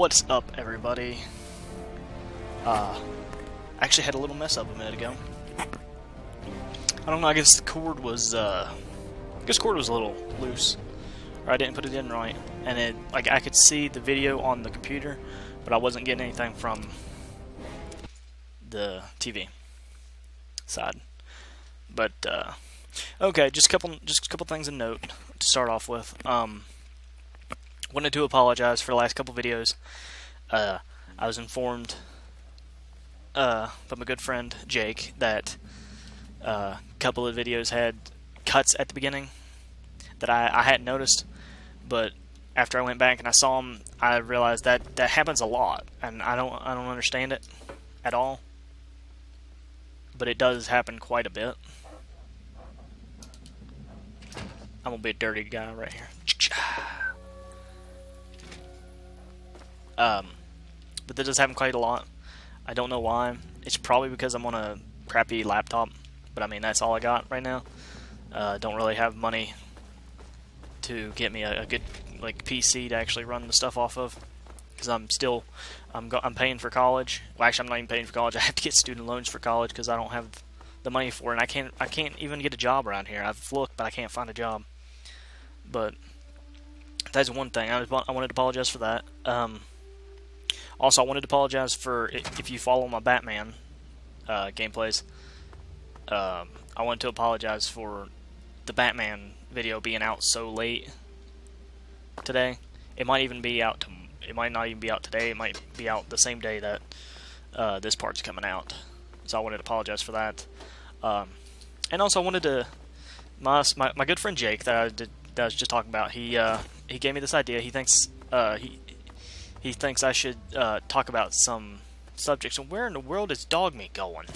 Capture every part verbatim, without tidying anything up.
What's up, everybody? Uh, I actually had a little mess up a minute ago. I don't know, I guess the cord was, uh, I guess the cord was a little loose. Or I didn't put it in right. And it, like, I could see the video on the computer, but I wasn't getting anything from the T V side. But, uh, okay, just a couple, just a couple things to note to start off with. Um... Wanted to apologize for the last couple videos. Uh, I was informed uh, by my good friend Jake that a uh, couple of videos had cuts at the beginning that I, I hadn't noticed. But after I went back and I saw them, I realized that that happens a lot, and I don't I don't understand it at all. But it does happen quite a bit. I'm gonna be a dirty guy right here. Um, but that does happen quite a lot. I don't know why. It's probably because I'm on a crappy laptop, but I mean, that's all I got right now. Uh, don't really have money to get me a, a good like P C to actually run the stuff off of, because I'm still I'm go I'm paying for college. Well, actually, I'm not even paying for college. I have to get student loans for college because I don't have the money for it, and I can't I can't even get a job around here. I've looked, but I can't find a job. But that's one thing. I, I wanted to apologize for that. Um, Also, I wanted to apologize for, if you follow my Batman uh, gameplays, um, I wanted to apologize for the Batman video being out so late today. It might even be out, to, it might not even be out today, it might be out the same day that uh, this part's coming out. So I wanted to apologize for that. Um, and also I wanted to, my, my, my good friend Jake that I, did, that I was just talking about, he uh, he gave me this idea. He thinks, uh, he He thinks I should uh, talk about some subjects. And where in the world is dog meat going?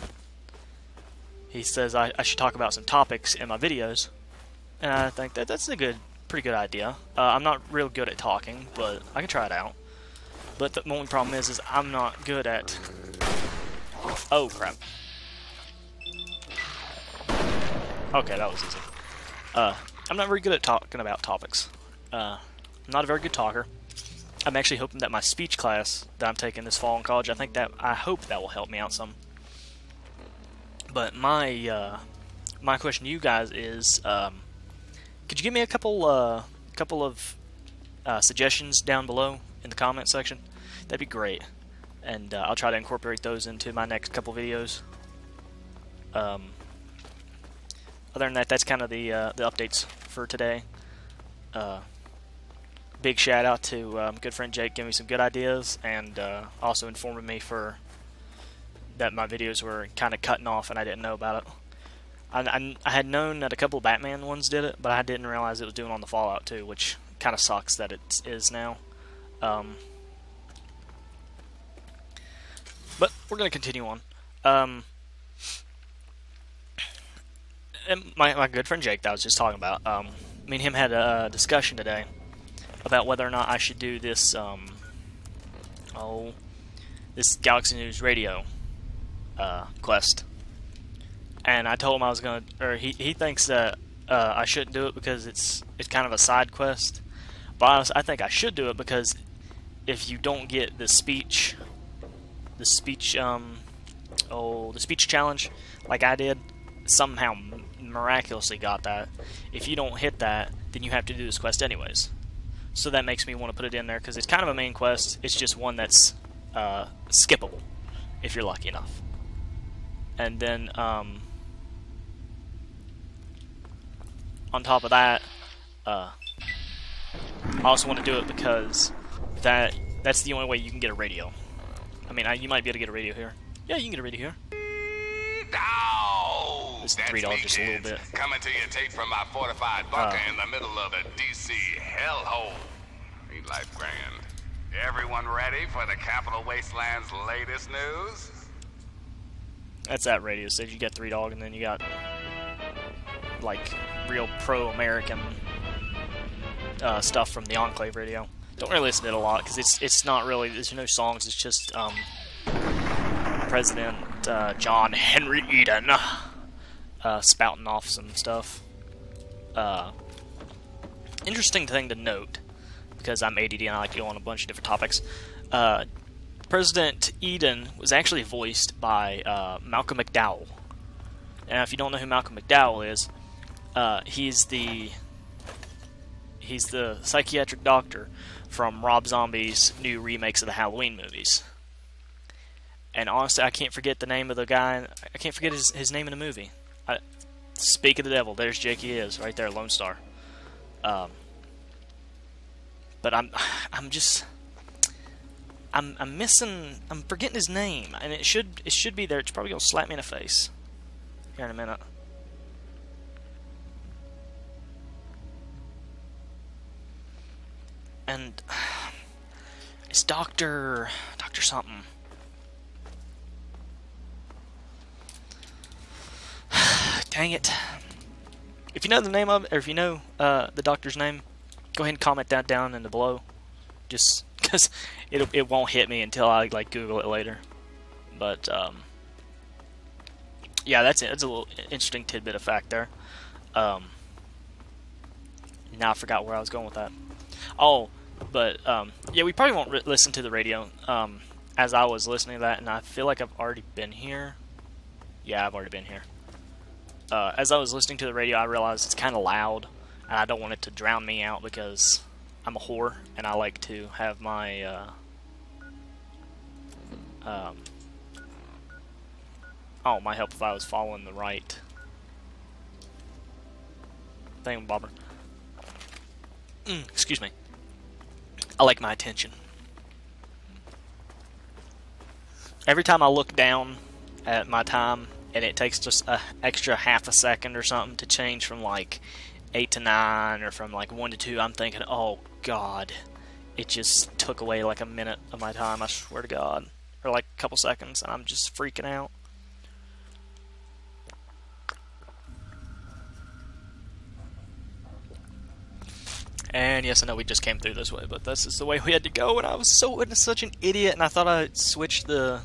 He says I, I should talk about some topics in my videos. And I think that that's a good, pretty good idea. Uh, I'm not real good at talking, but I can try it out. But the only problem is, is I'm not good at... Oh, crap. Okay, that was easy. Uh, I'm not very good at talking about topics. Uh, I'm not a very good talker. I'm actually hoping that my speech class that I'm taking this fall in college, I think that, I hope that will help me out some. But my, uh, my question to you guys is, um, could you give me a couple, uh, couple of, uh, suggestions down below in the comment section? That'd be great. And, uh, I'll try to incorporate those into my next couple videos. Um, other than that, that's kind of the, uh, the updates for today. Uh, Big shout out to um, good friend Jake giving me some good ideas, and uh, also informing me for that my videos were kind of cutting off and I didn't know about it. I, I, I had known that a couple of Batman ones did it, but I didn't realize it was doing on the Fallout too, which kind of sucks that it is now. Um, but we're going to continue on. Um, and my, my good friend Jake that I was just talking about, um, me and him had a discussion today about whether or not I should do this, um, oh, this Galaxy News Radio, uh, quest. And I told him I was gonna, or he, he thinks that, uh, I shouldn't do it because it's, it's kind of a side quest. But I, was, I think I should do it because if you don't get the speech, the speech, um, oh, the speech challenge, like I did, somehow miraculously got that. If you don't hit that, then you have to do this quest anyways. So that makes me want to put it in there because it's kind of a main quest. It's just one that's uh, skippable if you're lucky enough. And then um, on top of that, uh, I also want to do it because that that's the only way you can get a radio. I mean, I, you might be able to get a radio here. Yeah, you can get a radio here. No, this three dollars just a little bit. Coming to your tape from my fortified bunker uh, in the middle of a D C hellhole. Life grand. Everyone ready for the Capital Wasteland's latest news? That's that radio stage. You got Three Dog, and then you got like real pro-American uh, stuff from the Enclave radio. Don't really listen to it a lot because it's it's not really, there's no songs. It's just um, President uh, John Henry Eden uh, spouting off some stuff. Uh, interesting thing to note, because I'm A D D and I like to go on a bunch of different topics. uh, President Eden was actually voiced by uh, Malcolm McDowell. Now, if you don't know who Malcolm McDowell is, uh, he's the he's the psychiatric doctor from Rob Zombie's new remakes of the Halloween movies. And honestly, I can't forget the name of the guy. I can't forget his, his name in the movie. I, Speak of the Devil. There's Jakey is right there, Lone Star. Um, but I'm I'm just I'm I'm missing. I'm forgetting his name, and it should it should be there. It's probably gonna slap me in the face here in a minute. And it's Doctor Doctor something. Dang it. If you know the name of it, or if you know uh, the doctor's name, go ahead and comment that down in the below. Just because it it won't hit me until I like Google it later. But um, yeah, that's it. That's a little interesting tidbit of fact there. Um, now I forgot where I was going with that. Oh, but um, yeah, we probably won't listen to the radio. Um, as I was listening to that, and I feel like I've already been here. Yeah, I've already been here. Uh, as I was listening to the radio, I realized it's kind of loud, and I don't want it to drown me out because I'm a whore, and I like to have my, uh, um, oh, my help if I was following the right thing, bobber. Mm, excuse me. I like my attention. Every time I look down at my time, and it takes just an extra half a second or something to change from like eight to nine or from like one to two, I'm thinking, oh god, it just took away like a minute of my time, I swear to god. Or like a couple seconds, and I'm just freaking out. And yes, I know we just came through this way, but this is the way we had to go, and I was so and such an idiot, and I thought I switched the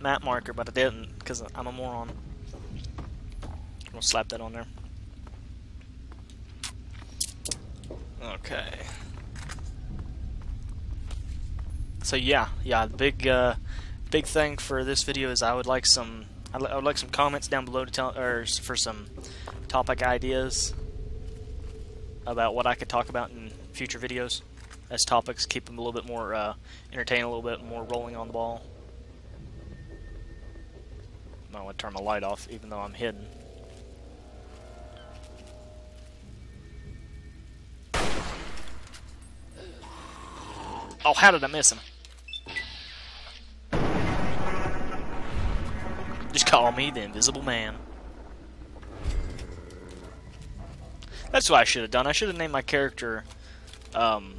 map marker, but I didn't because I'm a moron. We'll slap that on there. Okay. So yeah, yeah. The big, uh, big thing for this video is I would like some, I, I would like some comments down below to tell, or for some topic ideas about what I could talk about in future videos as topics. Keep them a little bit more uh, entertaining, a little bit more rolling on the ball. I want to turn my light off, even though I'm hidden. Oh, how did I miss him? Just call me the Invisible Man. That's what I should have done. I should have named my character, um,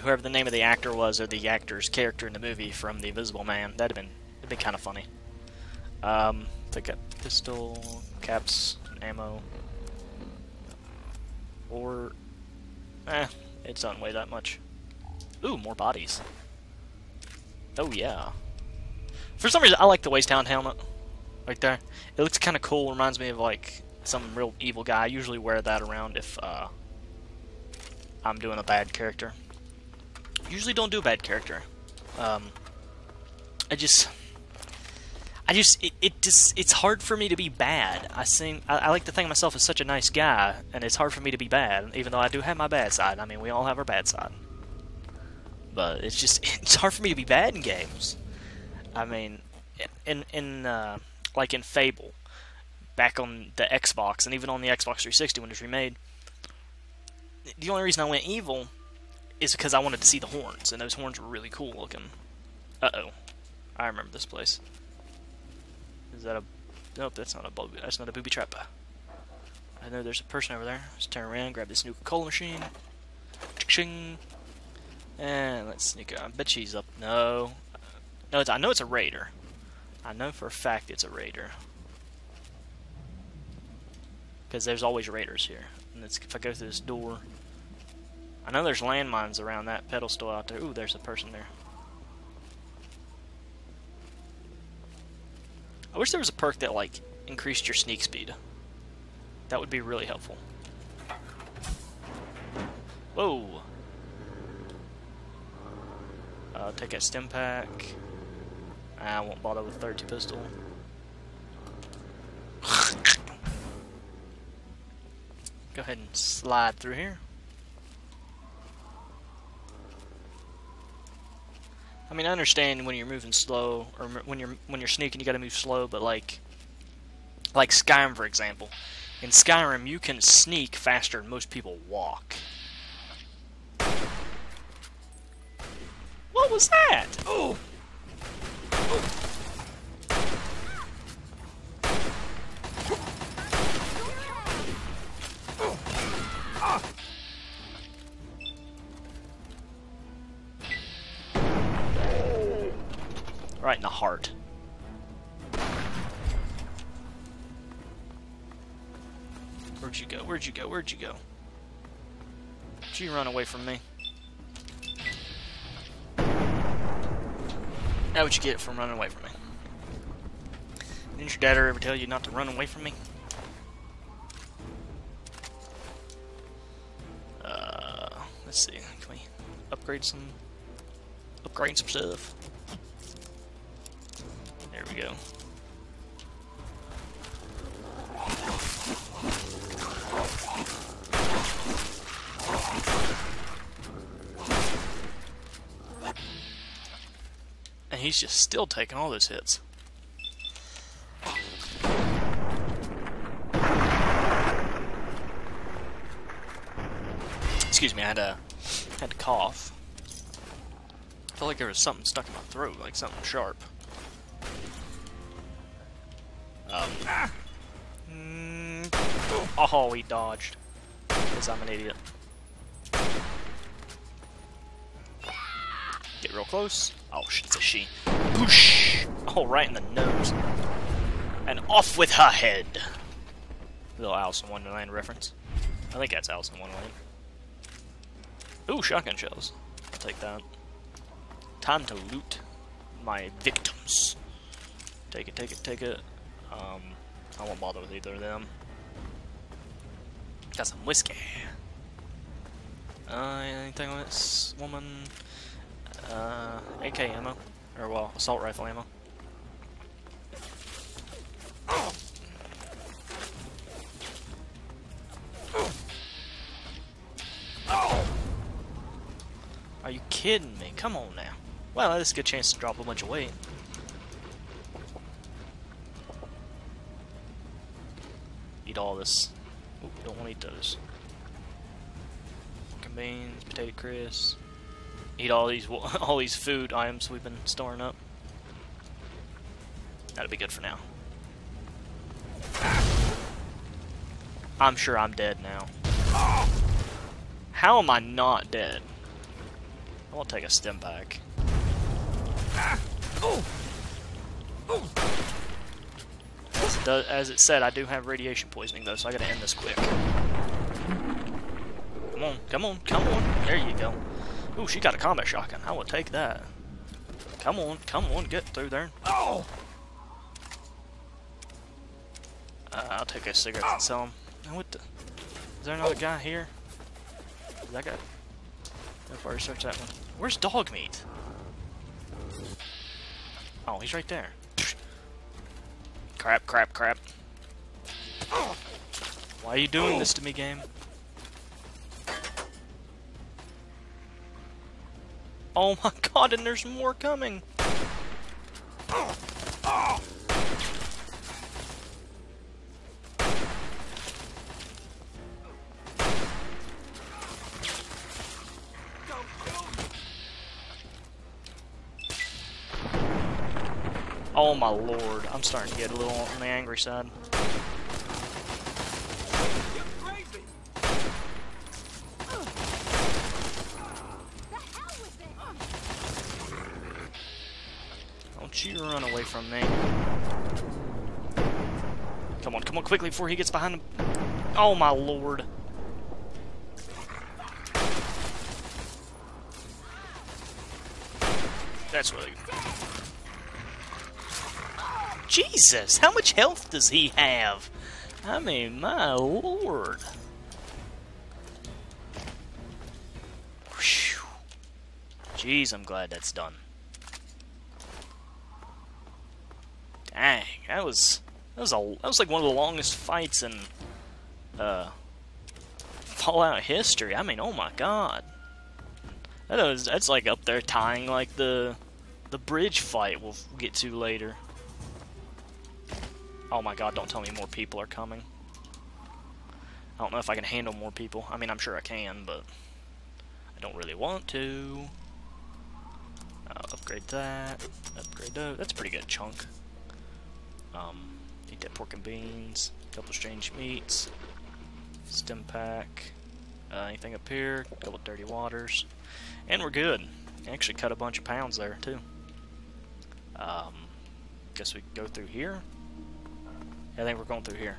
whoever the name of the actor was, or the actor's character in the movie from The Invisible Man. That'd have been, that'd been kind of funny. Um, pick up pistol, caps, ammo, or, eh, it doesn't weigh that much. Ooh, more bodies. Oh yeah. For some reason, I like the Wastown helmet, right there. It looks kind of cool, reminds me of like some real evil guy. I usually wear that around if, uh, I'm doing a bad character. Usually don't do a bad character. Um, I just... I just, it, it just, it's hard for me to be bad. I seem, I, I like to think of myself as such a nice guy, and it's hard for me to be bad, even though I do have my bad side. I mean, we all have our bad side. But it's just, it's hard for me to be bad in games. I mean, in, in, uh, like in Fable, back on the Xbox, and even on the Xbox three sixty when it was remade, the only reason I went evil is because I wanted to see the horns, and those horns were really cool looking. Uh-oh. I remember this place. Is that a... Nope, that's not a booby, that's not a booby trap. I know there's a person over there. Let's turn around, grab this Nuka-Cola machine. Ching. And let's sneak out. I bet she's up. No. No, it's, I know it's a raider. I know for a fact it's a raider. Because there's always raiders here. And it's, if I go through this door... I know there's landmines around that pedestal out there. Ooh, there's a person there. I wish there was a perk that, like, increased your sneak speed. That would be really helpful. Whoa! Uh, take out stim pack. I won't bother with thirty pistol. Go ahead and slide through here. I mean, I understand when you're moving slow, or when you're when you're sneaking, you got to move slow. But like, like Skyrim, for example, in Skyrim, you can sneak faster than most people walk. What was that? Oh. Oh. Right in the heart. Where'd you go? Where'd you go? Where'd you go? Did you run away from me? That's what you get from running away from me. Didn't your dad ever tell you not to run away from me? Uh, let's see. Can we upgrade some? Upgrade some stuff. There we go. And he's just still taking all those hits. Excuse me, I had to, had to cough. I felt like there was something stuck in my throat, like something sharp. Um, ah. mm. Oh, he dodged. Because I'm an idiot. Get real close. Oh, it's a she. Boosh! Oh, right in the nose. And off with her head. Little Alice in Wonderland reference. I think that's Alice in Wonderland. Ooh, shotgun shells. I'll take that. Time to loot my victims. Take it, take it, take it. Um, I won't bother with either of them. Got some whiskey. Uh, anything on this woman? Uh, A K ammo. Or, well, assault rifle ammo. Are you kidding me? Come on now. Well, this is a good chance to drop a bunch of weight. Eat all this. Ooh, we don't want to eat those. Pork and beans, potato crisps. Eat all these all these food items we've been storing up. That'll be good for now. I'm sure I'm dead now. How am I not dead? I won't take a stim pack. Oh. Oh. As it said, I do have radiation poisoning though, so I gotta end this quick. Come on, come on, come on. There you go. Ooh, she got a combat shotgun. I will take that. Come on, come on, get through there. Oh! Uh, I'll take those cigarettes and sell them. Now what the? Is there another oh. guy here? Is that guy? I've already searched that one. Where's dog meat? Oh, he's right there. Crap, crap, crap. Why are you doing this to me, game? Oh my god, and there's more coming! Oh my lord, I'm starting to get a little on the angry side. You're crazy. The hell was that? Don't you run away from me. Come on, come on quickly before he gets behind him. Oh my lord. That's really good. Jesus, how much health does he have? I mean, my lord. Whew. Jeez, I'm glad that's done. Dang, that was that was a that was like one of the longest fights in uh, Fallout history. I mean, oh my God, that was that's like up there tying like the the bridge fight we'll get to later. Oh my God, don't tell me more people are coming. I don't know if I can handle more people. I mean, I'm sure I can, but I don't really want to. I'll upgrade that. Upgrade that. That's a pretty good chunk. Um, eat that pork and beans. Couple strange meats. Stim pack. Uh, anything up here? Couple dirty waters. And we're good. Actually cut a bunch of pounds there, too. Um, guess we can go through here. I think we're going through here.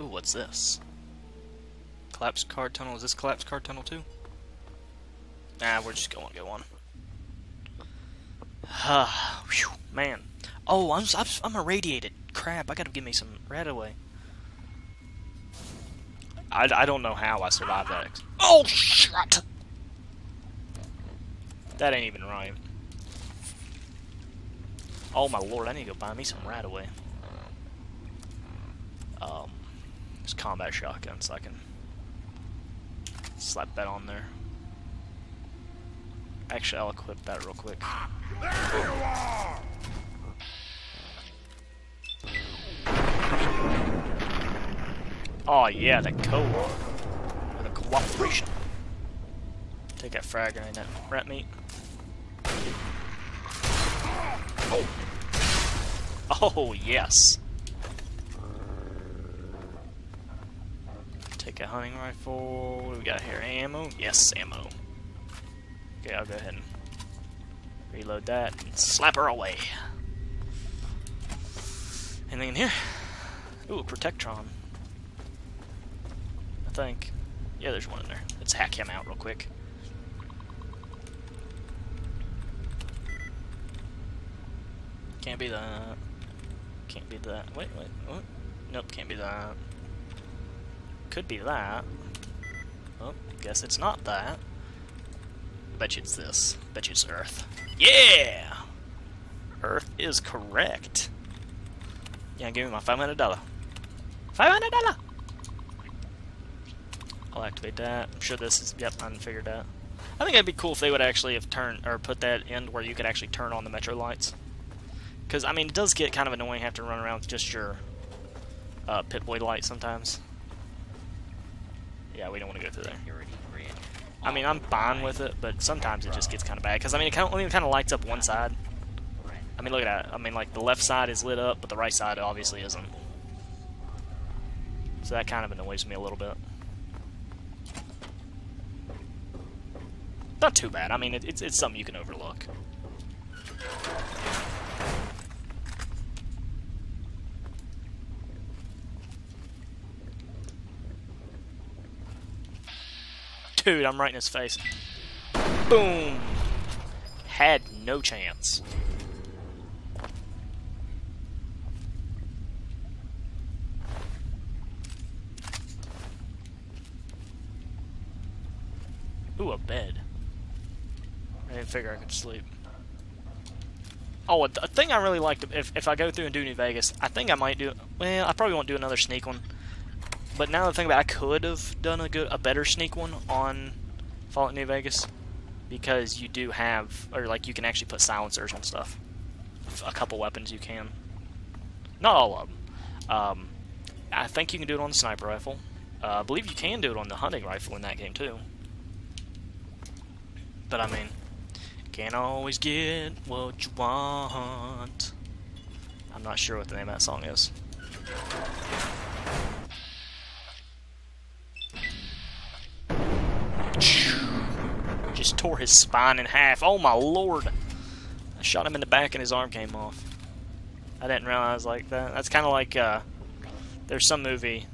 Ooh, what's this? Collapsed car tunnel. Is this collapsed car tunnel too? Nah, we're just going to go on. Ah, whew, man. Oh, I'm I'm, I'm irradiated. Crap! I gotta give me some right away. I I don't know how I survived that. Oh shit! That ain't even right. Oh my Lord! I need to go buy me some right away. Um, it's combat shotgun, so I can slap that on there. Actually, I'll equip that real quick. There you are! Oh yeah, the co-op, or the cooperation. Take that frag and that rat meat. Oh, oh yes. Take a hunting rifle. What do we got here? Ammo? Yes, ammo. Okay, I'll go ahead and reload that and slap her away. Anything in here? Ooh, a Protectron. I think. Yeah, there's one in there. Let's hack him out real quick. Can't be that. Can't be that. Wait, wait, what? Nope, can't be that. Could be that. Oh, guess it's not that. Bet you it's this. Bet you it's Earth. Yeah! Earth is correct. Yeah, give me my five hundred dollars. five hundred dollars! I'll activate that. I'm sure this is... Yep, I didn't figure that. I think that'd be cool if they would actually have turned... Or put that in where you could actually turn on the metro lights. Because, I mean, it does get kind of annoying having to run around with just your uh, Pip-Boy light sometimes. Yeah, we don't want to go through there. I mean, I'm fine with it, but sometimes it just gets kind of bad. Because, I mean, it kind of, kind of lights up one side. I mean, look at that. I mean, like, the left side is lit up, but the right side obviously isn't. So that kind of annoys me a little bit. Not too bad. I mean, it, it's, it's something you can overlook. Dude, I'm right in his face. Boom! Had no chance. Ooh, a bed. I didn't figure I could sleep. Oh, a, a thing I really liked, if, if I go through and do New Vegas, I think I might do... Well, I probably won't do another sneak one. But now the thing about it, I could have done a good, a better sneak one on Fallout New Vegas, because you do have, or like you can actually put silencers on stuff. A couple weapons you can, not all of them. Um, I think you can do it on the sniper rifle. Uh, I believe you can do it on the hunting rifle in that game too. But I mean, can't always get what you want. I'm not sure what the name of that song is. Just tore his spine in half. Oh my Lord! I shot him in the back and his arm came off. I didn't realize like that. That's kind of like uh, there's some movie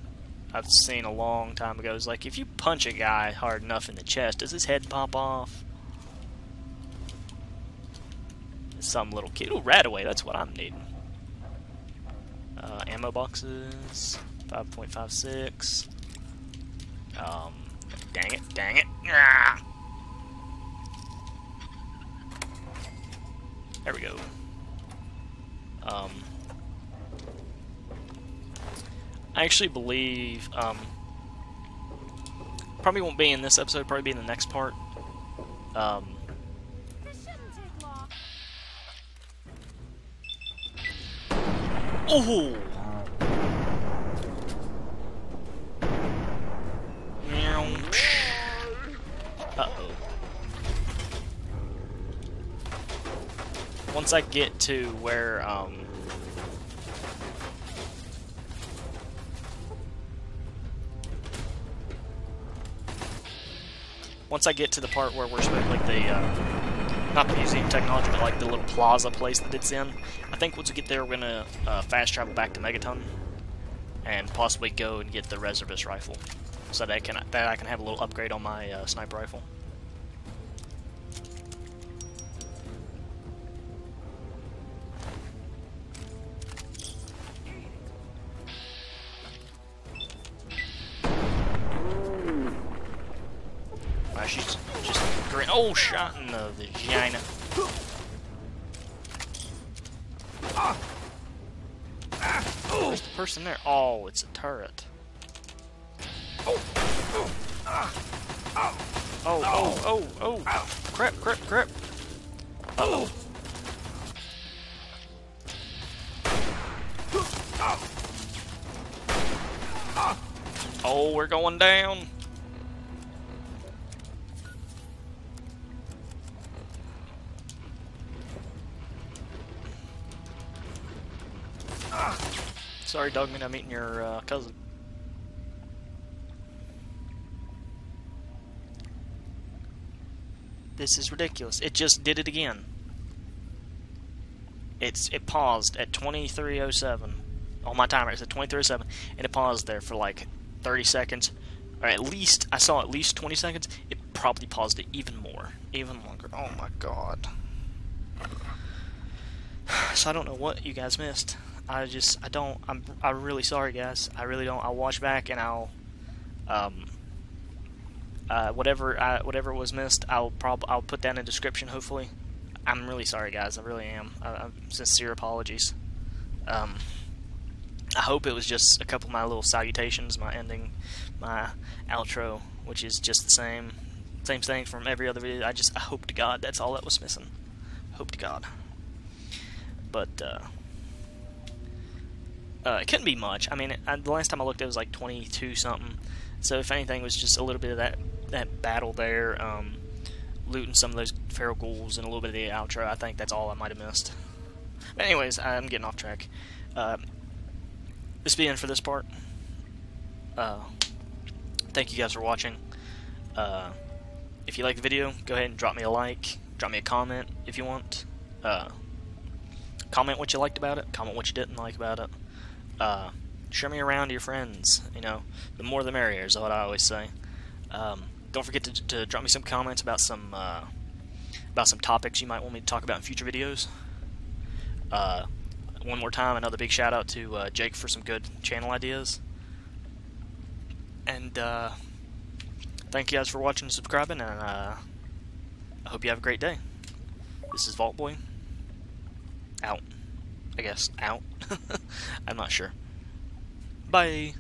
I've seen a long time ago. It's like if you punch a guy hard enough in the chest, does his head pop off? Some little kid. Ooh, Rataway. That's what I'm needing. Uh, ammo boxes. five point five six. Um, dang it, dang it. Ah! There we go. Um, I actually believe, um, probably won't be in this episode, probably be in the next part. Um, oh! Once I get to where, um, once I get to the part where we're supposed to, like, the, uh, not the museum technology, but, like, the little plaza place that it's in, I think once we get there, we're gonna, uh, fast travel back to Megaton, and possibly go and get the reservist rifle, so that I can, that I can have a little upgrade on my, uh, sniper rifle. She's just great. Oh, shot in the vagina. Ah. Ah. Oh. Where's the person there? Oh, it's a turret. Oh, oh, ah. Oh, oh, oh, oh. Ow. Crap, crap, crap. Uh-oh. Oh. Oh, we're going down. Sorry, Dogman, I'm eating your uh, cousin. This is ridiculous. It just did it again. It's it paused at twenty-three oh seven. On my timer, it's at twenty-three oh seven, and it paused there for like thirty seconds, or at least I saw at least twenty seconds. It probably paused it even more, even longer. Oh my god! So I don't know what you guys missed. I just, I don't, I'm, I'm really sorry, guys. I really don't. I'll watch back and I'll, um, uh, whatever, I, whatever was missed, I'll probably, I'll put that in the description, hopefully. I'm really sorry, guys. I really am. I, I'm sincere apologies. Um, I hope it was just a couple of my little salutations, my ending, my outro, which is just the same, same thing from every other video. I just, I hope to God that's all that was missing. Hope to God. But, uh... Uh, it couldn't be much. I mean, it, I, the last time I looked, it was like twenty-two something. So if anything, it was just a little bit of that that battle there, um, looting some of those feral ghouls and a little bit of the outro. I think that's all I might have missed. But anyways, I'm getting off track. Uh, this will be it for this part. Uh, thank you guys for watching. Uh, if you like the video, go ahead and drop me a like, drop me a comment if you want. Uh, comment what you liked about it. Comment what you didn't like about it. Uh, share me around to your friends, you know, the more the merrier is what I always say. Um, don't forget to, to drop me some comments about some, uh, about some topics you might want me to talk about in future videos. Uh, one more time, another big shout out to, uh, Jake for some good channel ideas. And, uh, thank you guys for watching and subscribing, and, uh, I hope you have a great day. This is Vault Boy. Out. I guess, out. I'm not sure. Bye!